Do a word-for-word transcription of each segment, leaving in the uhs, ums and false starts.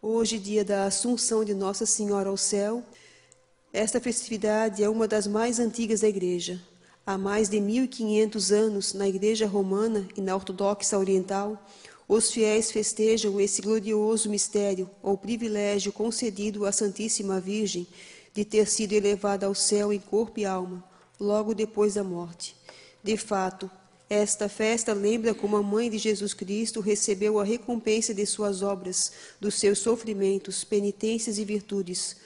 Hoje, dia da Assunção de Nossa Senhora ao Céu, esta festividade é uma das mais antigas da Igreja. Há mais de mil e quinhentos anos, na Igreja Romana e na Ortodoxa Oriental, os fiéis festejam esse glorioso mistério, ou privilégio concedido à Santíssima Virgem de ter sido elevada ao céu em corpo e alma, logo depois da morte. De fato, esta festa lembra como a mãe de Jesus Cristo recebeu a recompensa de suas obras, dos seus sofrimentos, penitências e virtudes,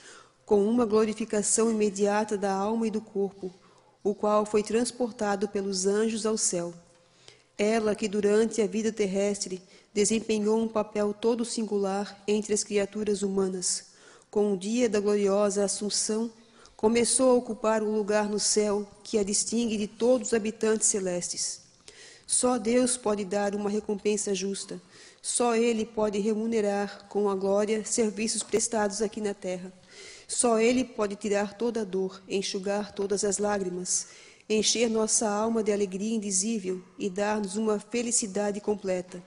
com uma glorificação imediata da alma e do corpo, o qual foi transportado pelos anjos ao céu. Ela que durante a vida terrestre desempenhou um papel todo singular entre as criaturas humanas, com o dia da gloriosa Assunção, começou a ocupar um lugar no céu que a distingue de todos os habitantes celestes. Só Deus pode dar uma recompensa justa, só Ele pode remunerar com a glória serviços prestados aqui na terra. Só Ele pode tirar toda a dor, enxugar todas as lágrimas, encher nossa alma de alegria indizível e dar-nos uma felicidade completa.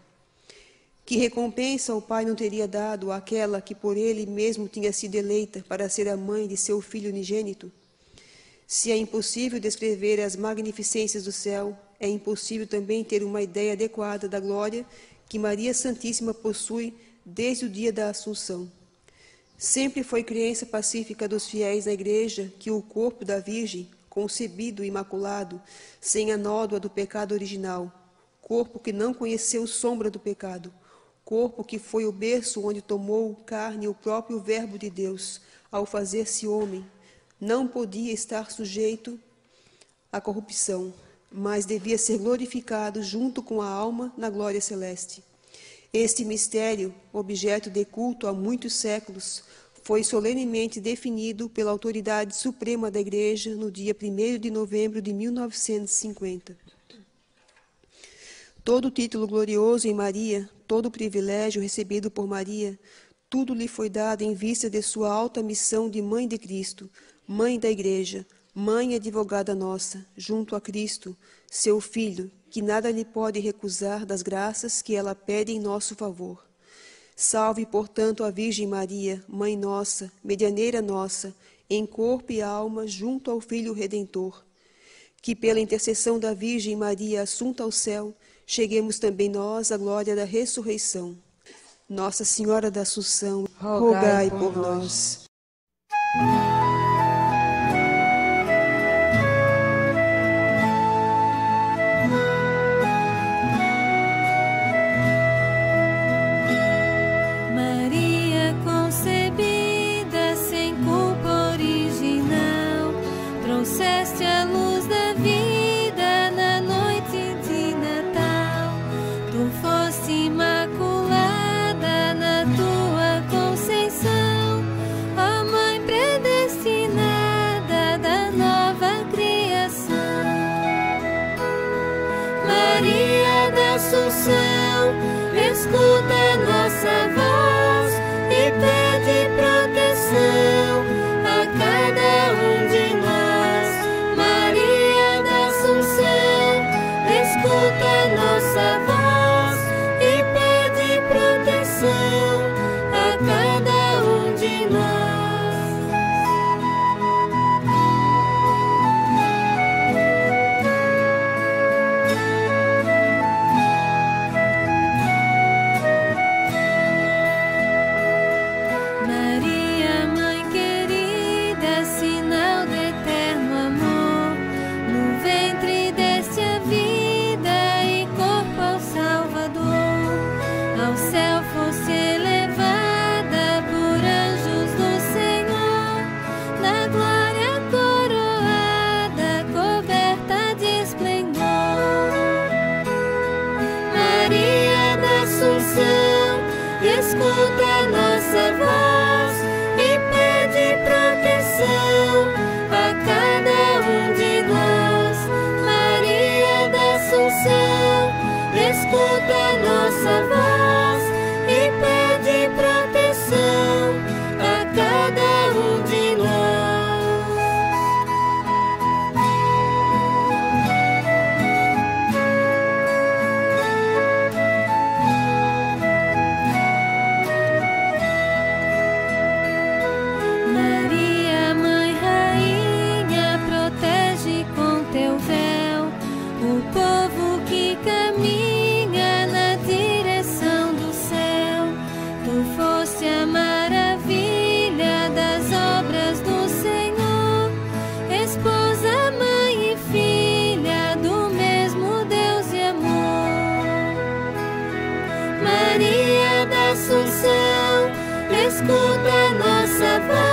Que recompensa o Pai não teria dado àquela que por Ele mesmo tinha sido eleita para ser a mãe de seu Filho unigênito? Se é impossível descrever as magnificências do céu, é impossível também ter uma ideia adequada da glória que Maria Santíssima possui desde o dia da Assunção. Sempre foi crença pacífica dos fiéis da Igreja que o corpo da Virgem, concebido e imaculado, sem a nódoa do pecado original, corpo que não conheceu sombra do pecado, corpo que foi o berço onde tomou carne o próprio Verbo de Deus, ao fazer-se homem, não podia estar sujeito à corrupção, mas devia ser glorificado junto com a alma na glória celeste. Este mistério, objeto de culto há muitos séculos, foi solenemente definido pela autoridade suprema da Igreja no dia primeiro de novembro de mil novecentos e cinquenta. Todo título glorioso em Maria, todo privilégio recebido por Maria, tudo lhe foi dado em vista de sua alta missão de Mãe de Cristo, Mãe da Igreja, Mãe e advogada nossa, junto a Cristo, seu Filho, que nada lhe pode recusar das graças que ela pede em nosso favor. Salve, portanto, a Virgem Maria, Mãe nossa, medianeira nossa, em corpo e alma, junto ao Filho Redentor. Que pela intercessão da Virgem Maria assunta ao céu, cheguemos também nós à glória da ressurreição. Nossa Senhora da Assunção, rogai, rogai por, por nós. nós. Assunção, escuta nossa voz e pede proteção a cada um de nós. Maria da Assunção, escuta nossa voz e pede proteção a cada um de nós. Escuta nossa voz e pede proteção a cada um de nós. Maria da Assunção, escuta nossa voz e pede proteção a cada um de nós. não fosse a maravilha das obras do Senhor, esposa, mãe e filha do mesmo Deus e amor. Maria da Assunção, escuta a nossa voz.